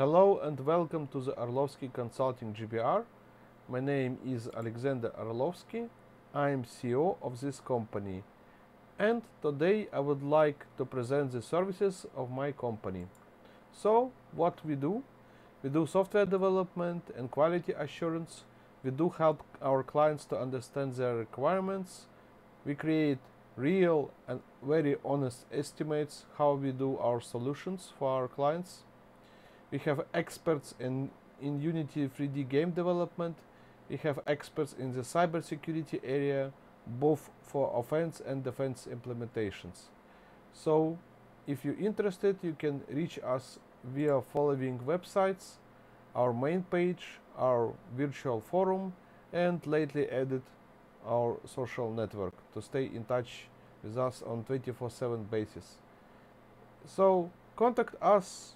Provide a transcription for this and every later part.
Hello and welcome to the Orlovsky Consulting GbR. My name is Alexander Orlovsky. I am CEO of this company. And today I would like to present the services of my company. So, what we do? We do software development and quality assurance. We do help our clients to understand their requirements. We create real and very honest estimates how we do our solutions for our clients. We have experts in Unity 3D game development. We have experts in the cybersecurity area, both for offense and defense implementations. So if you're interested, you can reach us via following websites: our main page, our virtual forum, and lately added our social network to stay in touch with us on 24/7 basis. So contact us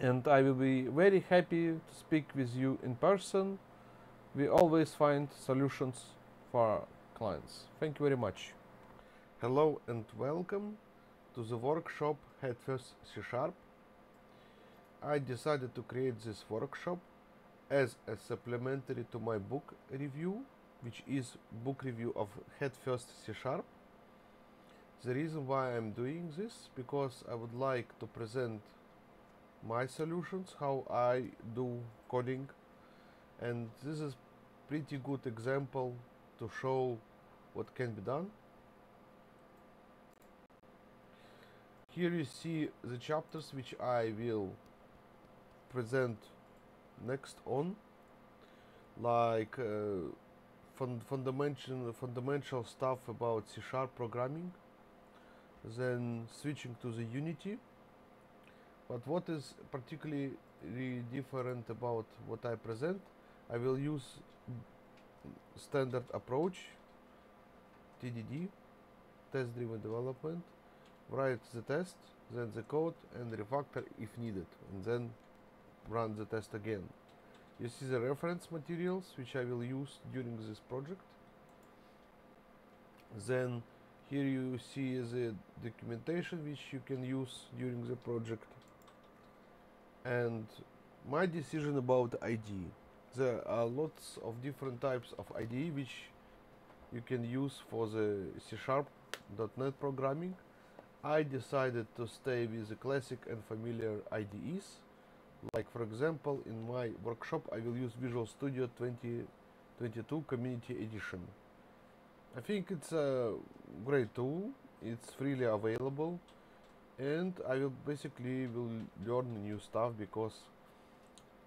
and I will be very happy to speak with you in person. We always find solutions for our clients. Thank you very much. Hello and welcome to the workshop Head First C#. I decided to create this workshop as a supplementary to my book review, which is book review of Head First C#. The reason why I'm doing this, because I would like to present my solutions, how I do coding, and this is pretty good example to show what can be done. Here you see the chapters which I will present next on, like fundamental stuff about C# programming, then switching to the Unity. But what is particularly different about what I present, I will use standard approach, TDD, test-driven development, write the test, then the code, and refactor if needed, and then run the test again. You see the reference materials which I will use during this project. Then here you see the documentation which you can use during the project. And my decision about IDE. There are lots of different types of IDE which you can use for the C#.NET programming. I decided to stay with the classic and familiar IDEs. Like, for example, in my workshop I will use Visual Studio 2022 Community Edition. I think it's a great tool, it's freely available, and I will basically learn new stuff, because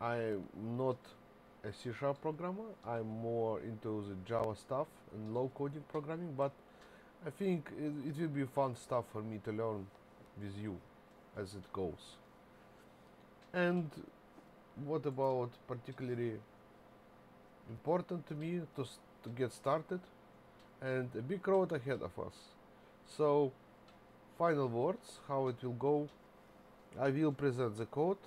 I'm not a C# programmer, I'm more into the Java stuff and low coding programming, but I think it will be fun stuff for me to learn with you as it goes. And what about particularly important to me to get started, and a big road ahead of us. So final words, how it will go. I will present the code,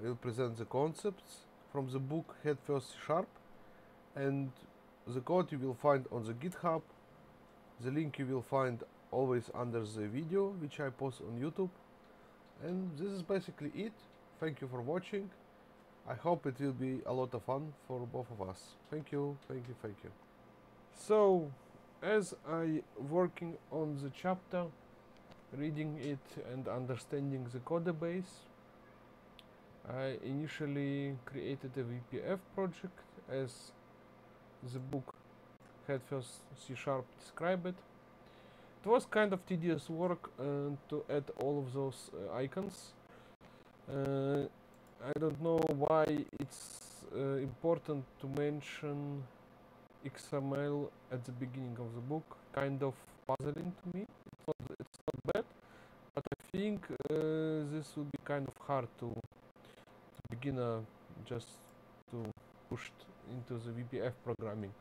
I will present the concepts from the book Head First C#, and the code you will find on the GitHub. The link you will find always under the video which I post on YouTube. And this is basically it. Thank you for watching. I hope it will be a lot of fun for both of us. Thank you, thank you, thank you. So, as I working on the chapter, reading it and understanding the code base, I initially created a WPF project as the book Head First C# described it. It was kind of tedious work to add all of those icons. I don't know why it's important to mention XML at the beginning of the book. Kind of puzzling to me. It's not bad, but I think this will be kind of hard to beginner just to push into the WPF programming.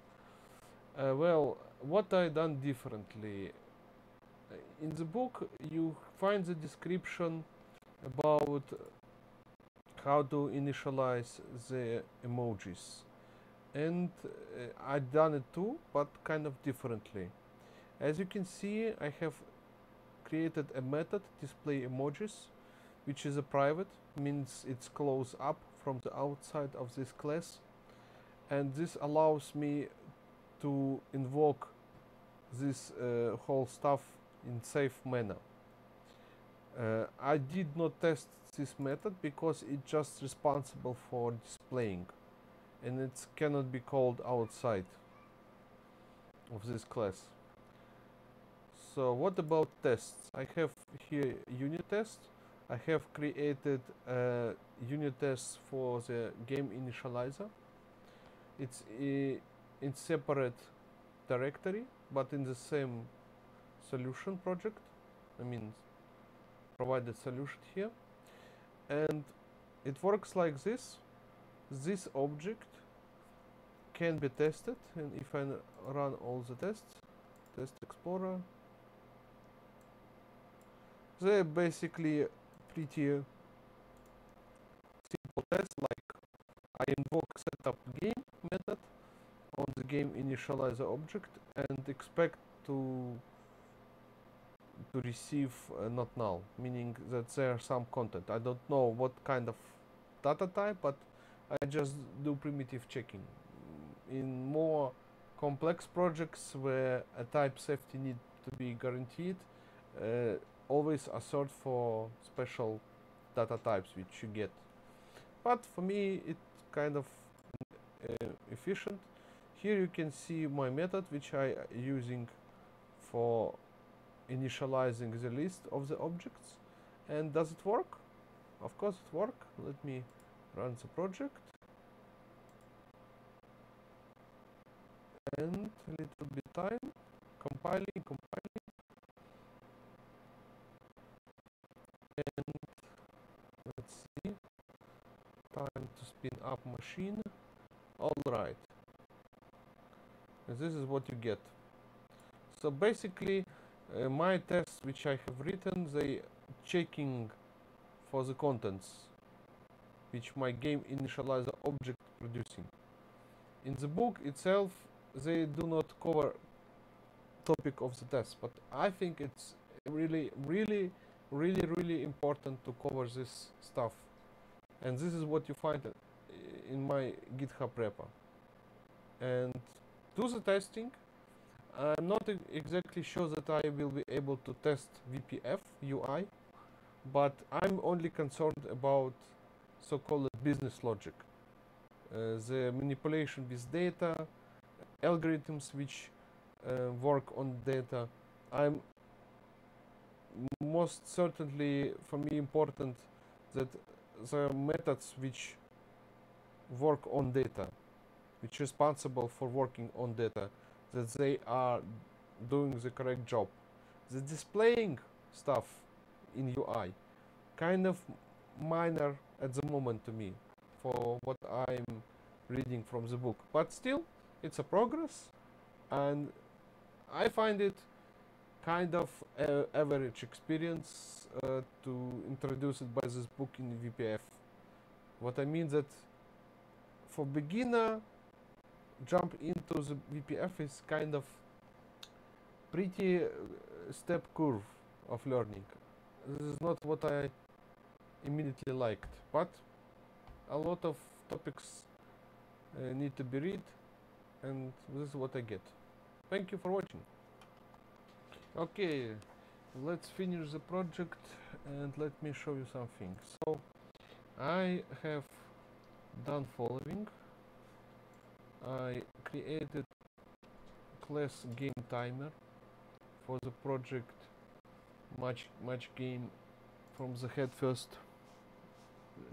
Well, what I done differently? In the book you find the description about how to initialize the emojis, and I done it too, but kind of differently. As you can see, I have created a method display emojis, which is a private, means it's close up from the outside of this class, and this allows me to invoke this whole stuff in safe manner. I did not test this method because it's just responsible for displaying, and it cannot be called outside of this class. So what about tests? I have here unit test. I have created a unit test for the game initializer. It's in separate directory, but in the same solution project, I mean provided solution here, and it works like this. This object can be tested, and if I run all the tests, test explorer, they're basically pretty simple tests. Like I invoke setup game method on the game initializer object and expect to receive not null, meaning that there's some content. I don't know what kind of data type, but I just do primitive checking. In more complex projects where a type safety need to be guaranteed, always assert for special data types which you get. But for me it's kind of efficient. Here you can see my method which I using for initializing the list of the objects. And does it work? Of course it works. Let me run the project. And a little bit time, compiling. And let's see, time to spin up machine. All right. And this is what you get. So basically, my tests which I have written, they checking for the contents which my game initializer object producing. In the book itself, they do not cover topic of the test, but I think it's really important to cover this stuff, and this is what you find in my GitHub repo. And do the testing. I'm not exactly sure that I will be able to test WPF UI, but I'm only concerned about so-called business logic, the manipulation with data, algorithms which work on data. I'm most certainly, for me, important that the methods which work on data, which responsible for working on data, that they are doing the correct job. The displaying stuff in UI kind of minor at the moment to me for what I'm reading from the book, but still it's a progress, and I find it kind of average experience to introduce it by this book in WPF. What I mean that for beginner, jump into the WPF is kind of pretty step curve of learning. This is not what I immediately liked, but a lot of topics need to be read, and this is what I get. Thank you for watching. Okay, let's finish the project and let me show you something. So I have done following. I created class game timer for the project match game from the Head First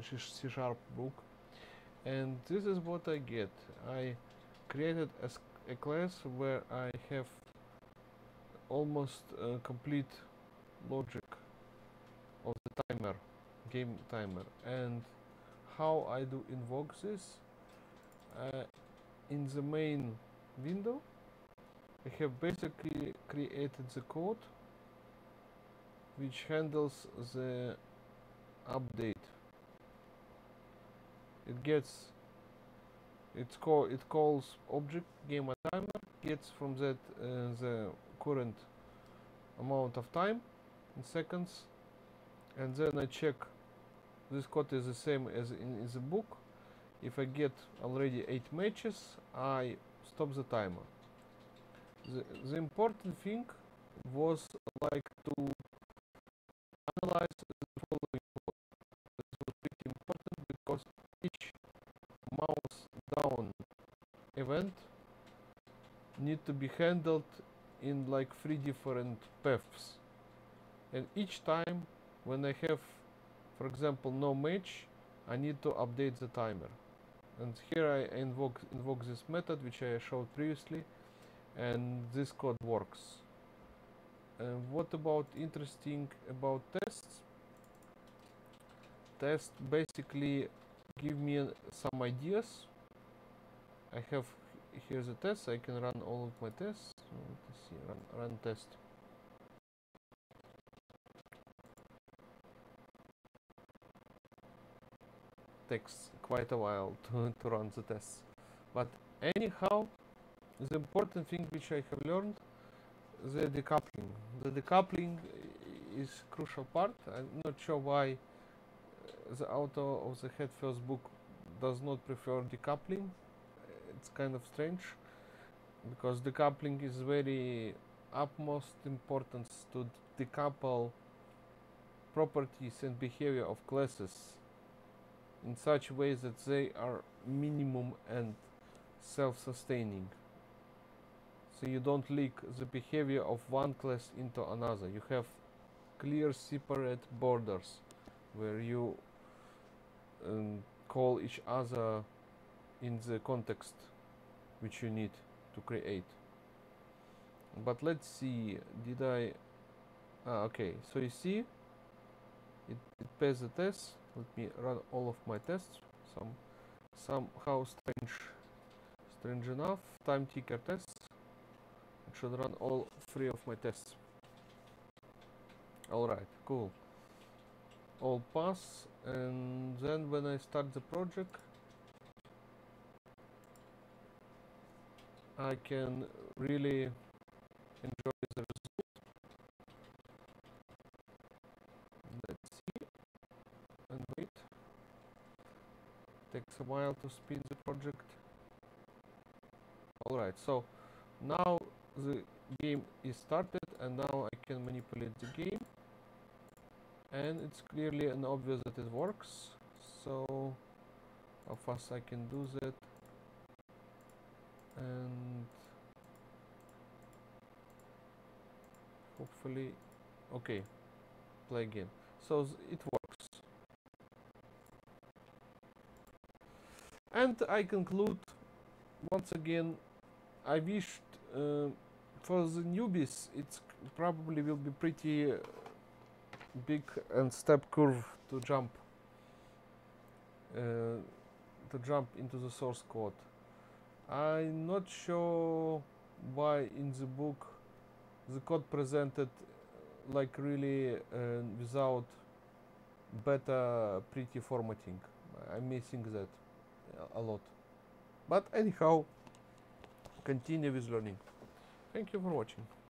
C# book, and this is what I get. I created a class where I have almost complete logic of the timer, game timer, and how I do invoke this. In the main window I have basically created the code which handles the update. It gets it calls object game timer, gets from that the current amount of time in seconds, and then I check This code is the same as in the book. If I get already 8 matches, I stop the timer. The important thing was like to analyze the following code. This was pretty important because each mouse down event need to be handled in like 3 different paths, and each time when I have, for example, no match, I need to update the timer. And here I invoke this method which I showed previously, and this code works. And what about interesting about tests? Tests basically give me some ideas. I have here the tests. I can run all of my tests. Let's see, run test. Takes quite a while to run the tests, but anyhow, the important thing which I have learned, the decoupling. The decoupling is crucial part. I'm not sure why the author of the Head First book does not prefer decoupling. It's kind of strange, because decoupling is very utmost importance to decouple properties and behavior of classes in such a way that they are minimum and self-sustaining. So you don't leak the behavior of one class into another. You have clear separate borders where you call each other in the context which you need to create. But let's see, did I... okay, so you see, it passed the test. Let me run all of my tests. Somehow strange enough. Time ticker tests. It should run all 3 of my tests. Alright, cool. All pass, and then when I start the project, I can really enjoy the result. Takes a while to spin the project. Alright, so now the game is started, and now I can manipulate the game, and it's clearly and obvious that it works. So how fast I can do that, and hopefully, okay, play again. So it works. And I conclude once again. I wished for the newbies it probably will be pretty big and step curve to jump into the source code. I'm not sure why in the book the code presented like really without better pretty formatting. I'm missing that a lot, but anyhow, continue with learning. Thank you for watching.